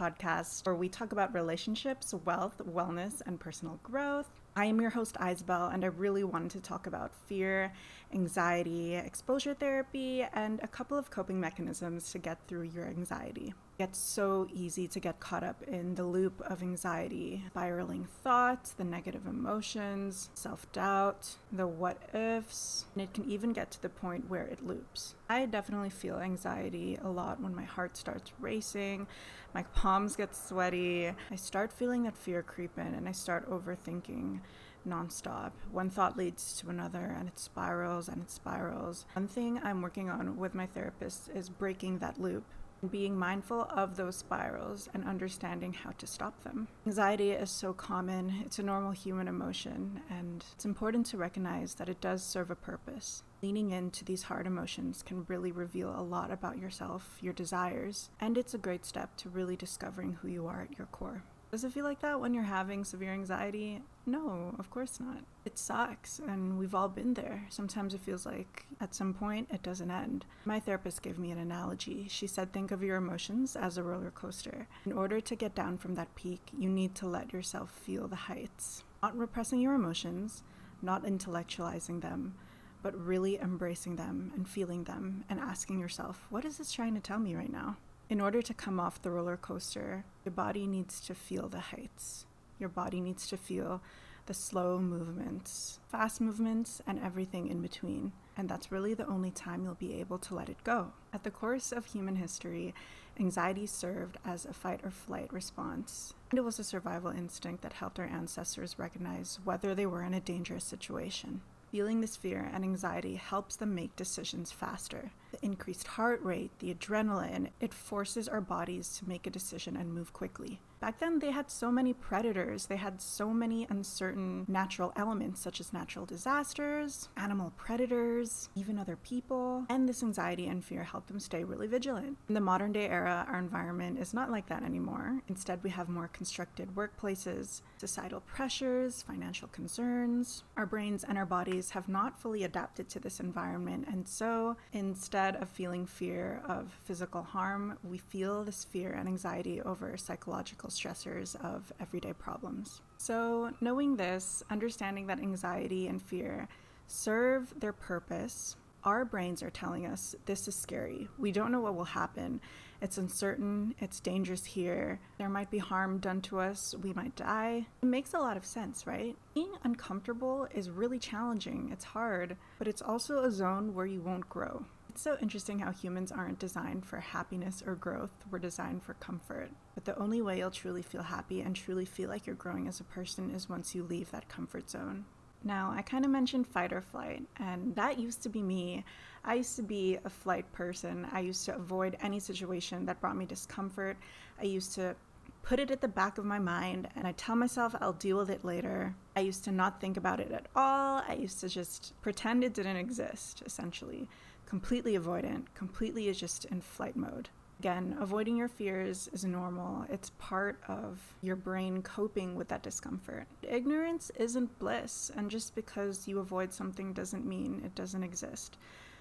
podcast where we talk about relationships, wealth, wellness, and personal growth. I am your host, Yzobel, and I really wanted to talk about fear, anxiety, exposure therapy, and a couple of coping mechanisms to get through your anxiety. It's so easy to get caught up in the loop of anxiety, spiraling thoughts, the negative emotions, self-doubt, the what-ifs, and it can even get to the point where it loops. I definitely feel anxiety a lot when my heart starts racing, my palms get sweaty, I start feeling that fear creep in, and I start overthinking nonstop. One thought leads to another, and it spirals and it spirals. One thing I'm working on with my therapist is breaking that loop, being mindful of those spirals and understanding how to stop them. Anxiety is so common. It's a normal human emotion, and it's important to recognize that it does serve a purpose. Leaning into these hard emotions can really reveal a lot about yourself, your desires, and it's a great step to really discovering who you are at your core. Does it feel like that when you're having severe anxiety? No, of course not. It sucks, and we've all been there. Sometimes it feels like at some point it doesn't end. My therapist gave me an analogy. She said, think of your emotions as a roller coaster. In order to get down from that peak, you need to let yourself feel the heights. Not repressing your emotions, not intellectualizing them, but really embracing them and feeling them and asking yourself, what is this trying to tell me right now? In order to come off the roller coaster, your body needs to feel the heights. Your body needs to feel the slow movements, fast movements, and everything in between. And that's really the only time you'll be able to let it go. At the course of human history, anxiety served as a fight or flight response. And it was a survival instinct that helped our ancestors recognize whether they were in a dangerous situation. Feeling this fear and anxiety helps them make decisions faster. The increased heart rate, the adrenaline, it forces our bodies to make a decision and move quickly. Back then, they had so many predators. They had so many uncertain natural elements, such as natural disasters, animal predators, even other people. And this anxiety and fear helped them stay really vigilant. In the modern day era, our environment is not like that anymore. Instead, we have more constructed workplaces, societal pressures, financial concerns. Our brains and our bodies have not fully adapted to this environment, and so instead of feeling fear of physical harm, we feel this fear and anxiety over psychological stressors of everyday problems. So knowing this, understanding that anxiety and fear serve their purpose, our brains are telling us this is scary. We don't know what will happen. It's uncertain. It's dangerous here. There might be harm done to us. We might die. It makes a lot of sense, right? Being uncomfortable is really challenging. It's hard, but it's also a zone where you won't grow. It's so interesting how humans aren't designed for happiness or growth. We're designed for comfort. But the only way you'll truly feel happy and truly feel like you're growing as a person is once you leave that comfort zone. Now, I kind of mentioned fight or flight, and that used to be me. I used to be a flight person. I used to avoid any situation that brought me discomfort. I used to put it at the back of my mind, and I tell myself I'll deal with it later. I used to not think about it at all. I used to just pretend it didn't exist, essentially. Completely avoidant, completely just in flight mode. Again, avoiding your fears is normal. It's part of your brain coping with that discomfort. Ignorance isn't bliss, and just because you avoid something doesn't mean it doesn't exist.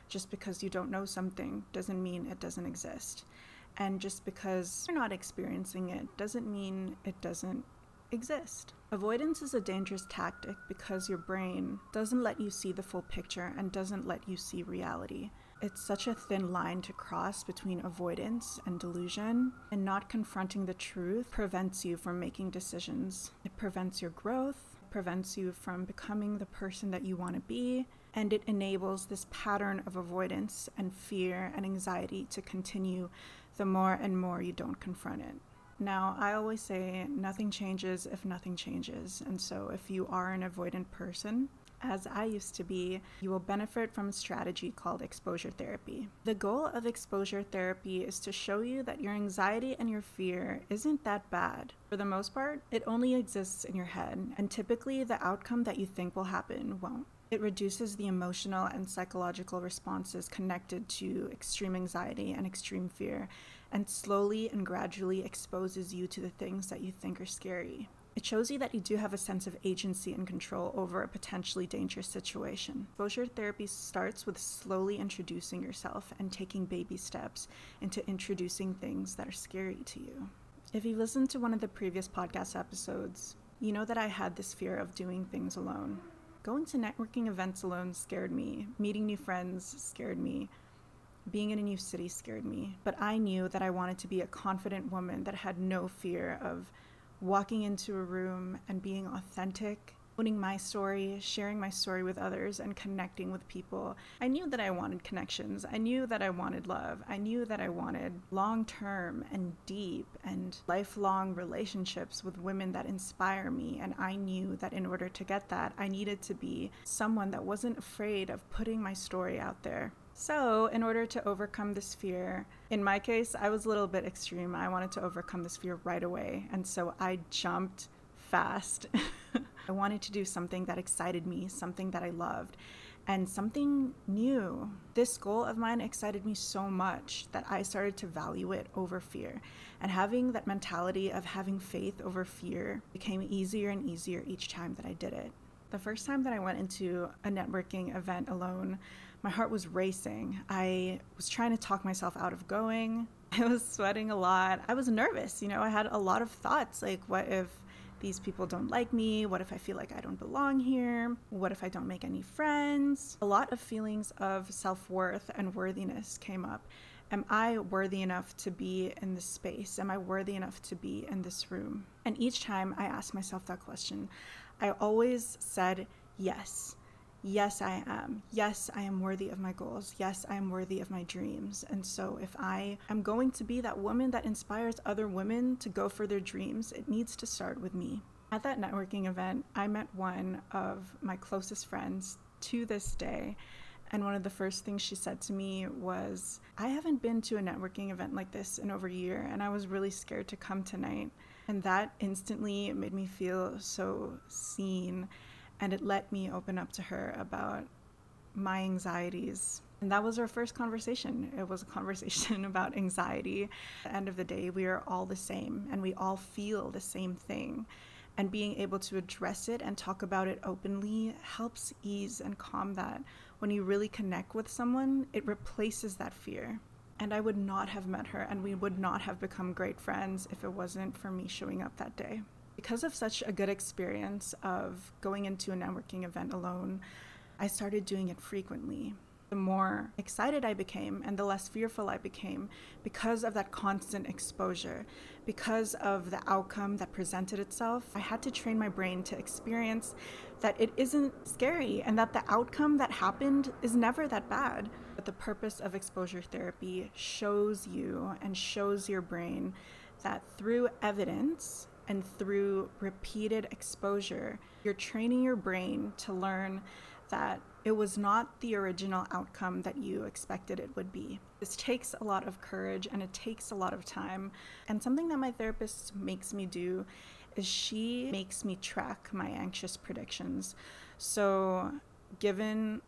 Just because you don't know something doesn't mean it doesn't exist. And just because you're not experiencing it doesn't mean it doesn't exist. Avoidance is a dangerous tactic because your brain doesn't let you see the full picture and doesn't let you see reality. It's such a thin line to cross between avoidance and delusion, and not confronting the truth prevents you from making decisions. It prevents your growth, prevents you from becoming the person that you want to be, and it enables this pattern of avoidance and fear and anxiety to continue the more and more you don't confront it. Now, I always say nothing changes if nothing changes, and so if you are an avoidant person, as I used to be, you will benefit from a strategy called exposure therapy. The goal of exposure therapy is to show you that your anxiety and your fear isn't that bad. For the most part, it only exists in your head, and typically the outcome that you think will happen won't. It reduces the emotional and psychological responses connected to extreme anxiety and extreme fear, and slowly and gradually exposes you to the things that you think are scary. It shows you that you do have a sense of agency and control over a potentially dangerous situation. Exposure therapy starts with slowly introducing yourself and taking baby steps into introducing things that are scary to you. If you've listened to one of the previous podcast episodes, you know that I had this fear of doing things alone. Going to networking events alone scared me. Meeting new friends scared me. Being in a new city scared me. But I knew that I wanted to be a confident woman that had no fear of walking into a room and being authentic, owning my story, sharing my story with others, and connecting with people. I knew that I wanted connections. I knew that I wanted love. I knew that I wanted long-term and deep and lifelong relationships with women that inspire me. And I knew that in order to get that, I needed to be someone that wasn't afraid of putting my story out there. So in order to overcome this fear, in my case, I was a little bit extreme. I wanted to overcome this fear right away. And so I jumped fast. I wanted to do something that excited me, something that I loved, and something new. This goal of mine excited me so much that I started to value it over fear. And having that mentality of having faith over fear became easier and easier each time that I did it. The first time that I went into a networking event alone, my heart was racing. I was trying to talk myself out of going. I was sweating a lot. I was nervous, I had a lot of thoughts like, what if these people don't like me? What if I feel like I don't belong here? What if I don't make any friends? A lot of feelings of self-worth and worthiness came up. Am I worthy enough to be in this space? Am I worthy enough to be in this room? And each time I asked myself that question, I always said, yes. Yes, I am. Yes, I am worthy of my goals. Yes, I am worthy of my dreams. And so if I am going to be that woman that inspires other women to go for their dreams, it needs to start with me. At that networking event, I met one of my closest friends to this day. And one of the first things she said to me was, I haven't been to a networking event like this in over a year, and I was really scared to come tonight. And that instantly made me feel so seen. And it let me open up to her about my anxieties. And that was our first conversation. It was a conversation about anxiety. At the end of the day, we are all the same and we all feel the same thing. And being able to address it and talk about it openly helps ease and calm that. When you really connect with someone, it replaces that fear. And I would not have met her and we would not have become great friends if it wasn't for me showing up that day. Because of such a good experience of going into a networking event alone, I started doing it frequently. The more excited I became and the less fearful I became because of that constant exposure, because of the outcome that presented itself. I had to train my brain to experience that it isn't scary and that the outcome that happened is never that bad. But the purpose of exposure therapy shows you and shows your brain that through evidence, and through repeated exposure, you're training your brain to learn that it was not the original outcome that you expected it would be. This takes a lot of courage and it takes a lot of time. And something that my therapist makes me do is she makes me track my anxious predictions. So given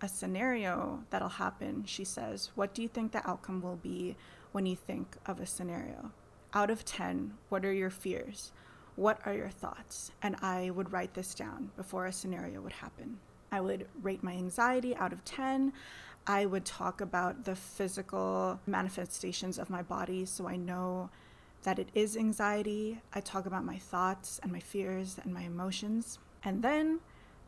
a scenario that'll happen, she says, what do you think the outcome will be when you think of a scenario? Out of 10, what are your fears? What are your thoughts? And I would write this down before a scenario would happen. I would rate my anxiety out of 10. I would talk about the physical manifestations of my body so I know that it is anxiety. I talk about my thoughts and my fears and my emotions. And then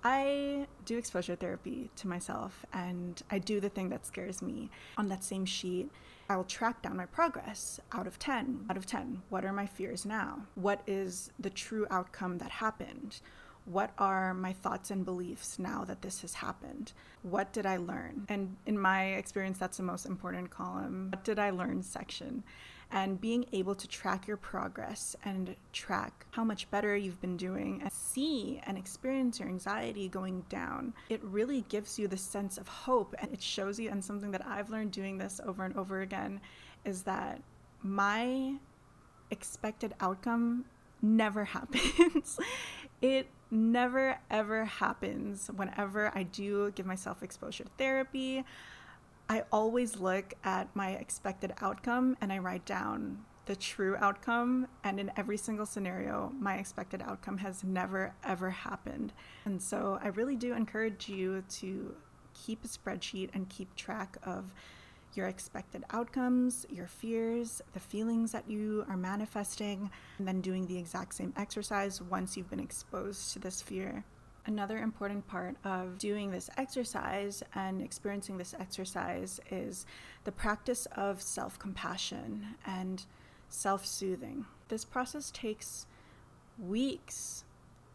I do exposure therapy to myself and I do the thing that scares me. On that same sheet, I will track down my progress out of 10. Out of 10, what are my fears now? What is the true outcome that happened? What are my thoughts and beliefs now that this has happened? What did I learn? And in my experience, that's the most important column. What did I learn section? And being able to track your progress and track how much better you've been doing and see and experience your anxiety going down, it really gives you the sense of hope and it shows you, and something that I've learned doing this over and over again is that my expected outcome never happens. It never ever happens. Whenever I do give myself exposure therapy, I always look at my expected outcome and I write down the true outcome, and in every single scenario, my expected outcome has never ever happened. And so I really do encourage you to keep a spreadsheet and keep track of your expected outcomes, your fears, the feelings that you are manifesting, and then doing the exact same exercise once you've been exposed to this fear. Another important part of doing this exercise and experiencing this exercise is the practice of self-compassion and self-soothing. This process takes weeks,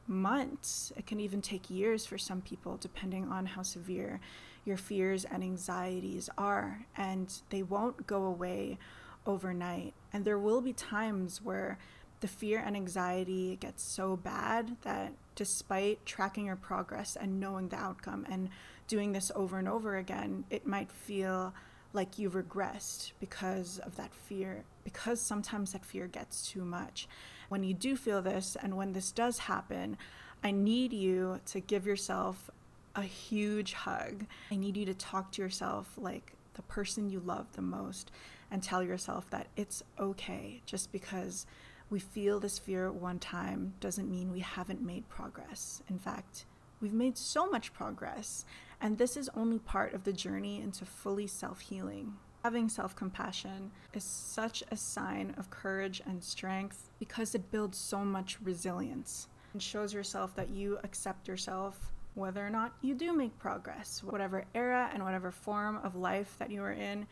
months. It can even take years for some people, depending on how severe your fears and anxieties are, and they won't go away overnight. And there will be times where the fear and anxiety gets so bad that despite tracking your progress and knowing the outcome and doing this over and over again, it might feel like you've regressed because of that fear, because sometimes that fear gets too much. When you do feel this, and when this does happen, I need you to give yourself a huge hug. I need you to talk to yourself like the person you love the most and tell yourself that it's okay. Just because we feel this fear one time doesn't mean we haven't made progress. In fact, we've made so much progress, and this is only part of the journey into fully self-healing. Having self-compassion is such a sign of courage and strength because it builds so much resilience and shows yourself that you accept yourself whether or not you do make progress. Whatever era and whatever form of life that you are in,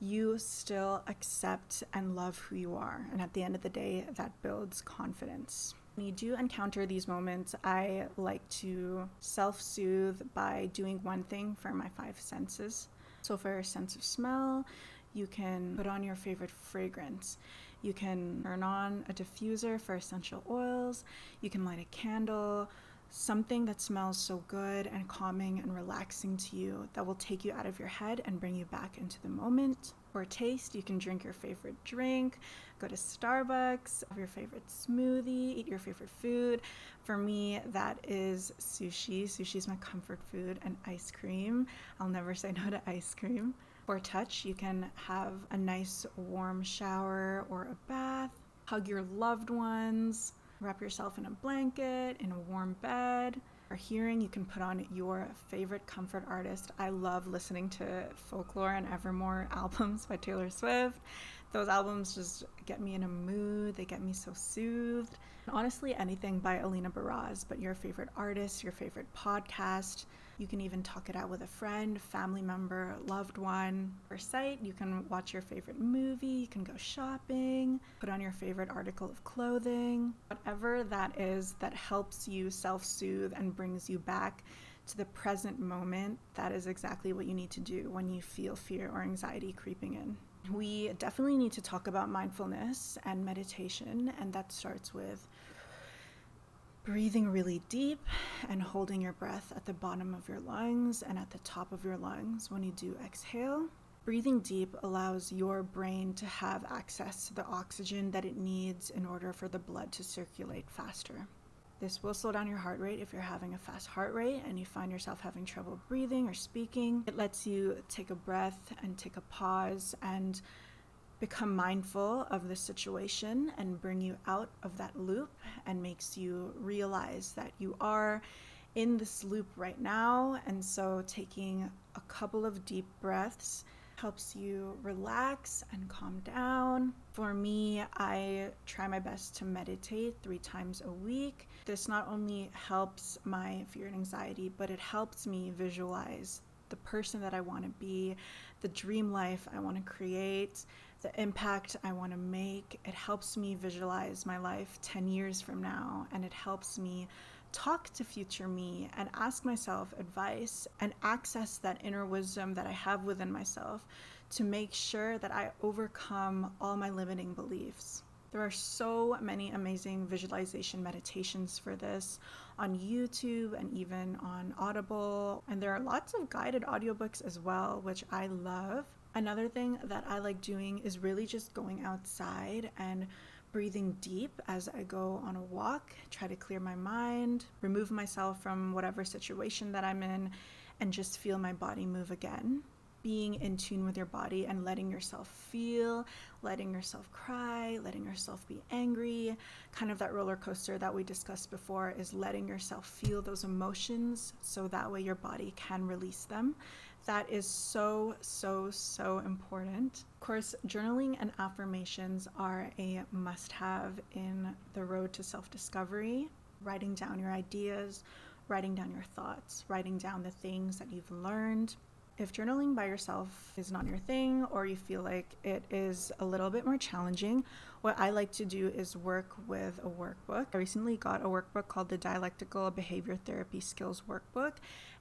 you still accept and love who you are. And at the end of the day, that builds confidence. When you do encounter these moments, I like to self-soothe by doing one thing for my five senses. So for your sense of smell, you can put on your favorite fragrance. You can turn on a diffuser for essential oils. You can light a candle, something that smells so good and calming and relaxing to you that will take you out of your head and bring you back into the moment. For taste, you can drink your favorite drink, go to Starbucks, have your favorite smoothie, eat your favorite food. For me, that is sushi. Sushi is my comfort food, and ice cream. I'll never say no to ice cream. For touch, you can have a nice warm shower or a bath, hug your loved ones, wrap yourself in a blanket, in a warm bed. For hearing, you can put on your favorite comfort artist. I love listening to Folklore and Evermore albums by Taylor Swift. Those albums just get me in a mood. They get me so soothed. And honestly, anything by Alina Baraz, but your favorite artist, your favorite podcast. You can even talk it out with a friend, family member, loved one. For sight, you can watch your favorite movie, you can go shopping, put on your favorite article of clothing. Whatever that is that helps you self-soothe and brings you back to the present moment, that is exactly what you need to do when you feel fear or anxiety creeping in. We definitely need to talk about mindfulness and meditation, and that starts with breathing really deep and holding your breath at the bottom of your lungs and at the top of your lungs when you do exhale. Breathing deep allows your brain to have access to the oxygen that it needs in order for the blood to circulate faster. This will slow down your heart rate if you're having a fast heart rate and you find yourself having trouble breathing or speaking. It lets you take a breath and take a pause and become mindful of the situation and bring you out of that loop, and makes you realize that you are in this loop right now. And so taking a couple of deep breaths helps you relax and calm down. For me, I try my best to meditate 3 times a week. This not only helps my fear and anxiety, but it helps me visualize the person that I want to be, the dream life I want to create, the impact I want to make. It helps me visualize my life 10 years from now, and it helps me talk to future me and ask myself advice and access that inner wisdom that I have within myself to make sure that I overcome all my limiting beliefs. There are so many amazing visualization meditations for this on YouTube and even on Audible. And there are lots of guided audiobooks as well, which I love. Another thing that I like doing is really just going outside and breathing deep as I go on a walk, try to clear my mind, remove myself from whatever situation that I'm in, and just feel my body move again. Being in tune with your body and letting yourself feel, letting yourself cry, letting yourself be angry, kind of that roller coaster that we discussed before, is letting yourself feel those emotions so that way your body can release them. That is so, so, so important. Of course, journaling and affirmations are a must-have in the road to self-discovery. Writing down your ideas, writing down your thoughts, writing down the things that you've learned. If journaling by yourself is not your thing, or you feel like it is a little bit more challenging, what I like to do is work with a workbook. I recently got a workbook called the Dialectical Behavior Therapy Skills Workbook,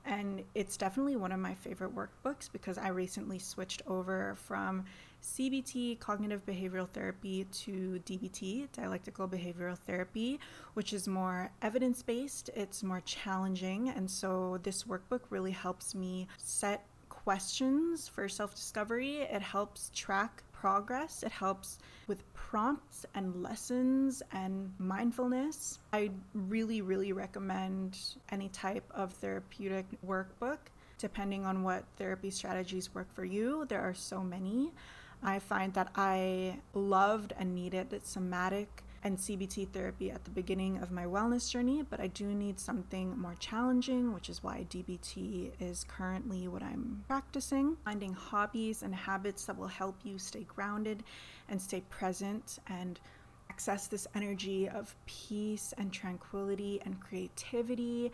and it's definitely one of my favorite workbooks because I recently switched over from CBT, Cognitive Behavioral Therapy, to DBT, Dialectical Behavioral Therapy, which is more evidence-based, it's more challenging, and so this workbook really helps me set questions for self-discovery. It helps track progress. It helps with prompts and lessons and mindfulness. I really, really recommend any type of therapeutic workbook, depending on what therapy strategies work for you. There are so many. I find that I loved and needed somatic and CBT therapy at the beginning of my wellness journey, but I do need something more challenging, which is why DBT is currently what I'm practicing. Finding hobbies and habits that will help you stay grounded and stay present and access this energy of peace and tranquility and creativity.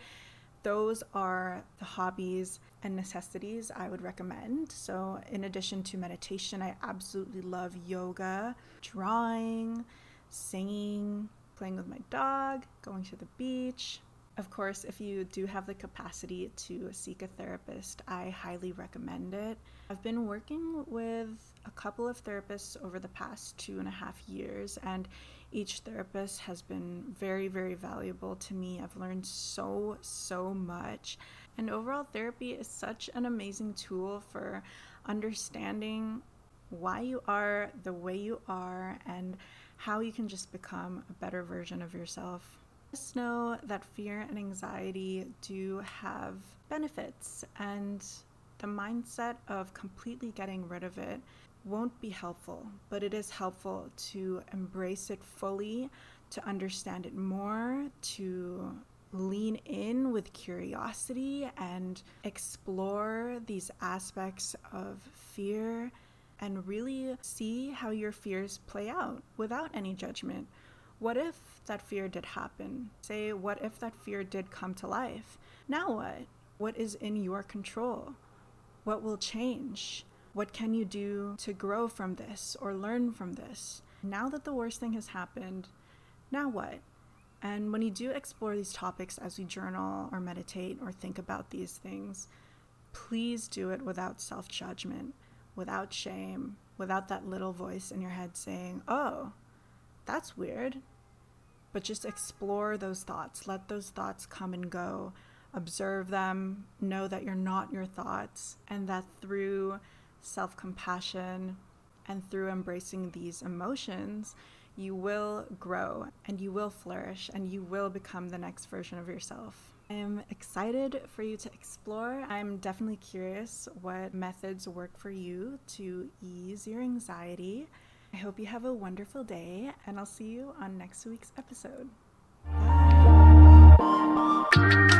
Those are the hobbies and necessities I would recommend. So in addition to meditation, I absolutely love yoga, drawing, singing, playing with my dog, going to the beach. Of course, if you do have the capacity to seek a therapist, I highly recommend it. I've been working with a couple of therapists over the past 2.5 years, and each therapist has been very, very valuable to me. I've learned so, so much. And overall, therapy is such an amazing tool for understanding why you are the way you are and how you can just become a better version of yourself. Just know that fear and anxiety do have benefits, and the mindset of completely getting rid of it won't be helpful, but it is helpful to embrace it fully, to understand it more, to lean in with curiosity and explore these aspects of fear and really see how your fears play out without any judgment. What if that fear did happen? Say, what if that fear did come to life? Now what? What is in your control? What will change? What can you do to grow from this or learn from this? Now that the worst thing has happened, now what? And when you do explore these topics as you journal or meditate or think about these things, please do it without self-judgment, without shame, without that little voice in your head saying, oh, that's weird. But just explore those thoughts. Let those thoughts come and go. Observe them. Know that you're not your thoughts, and that through self-compassion and through embracing these emotions, you will grow and you will flourish and you will become the next version of yourself. I'm excited for you to explore. I'm definitely curious what methods work for you to ease your anxiety. I hope you have a wonderful day, and I'll see you on next week's episode. Bye.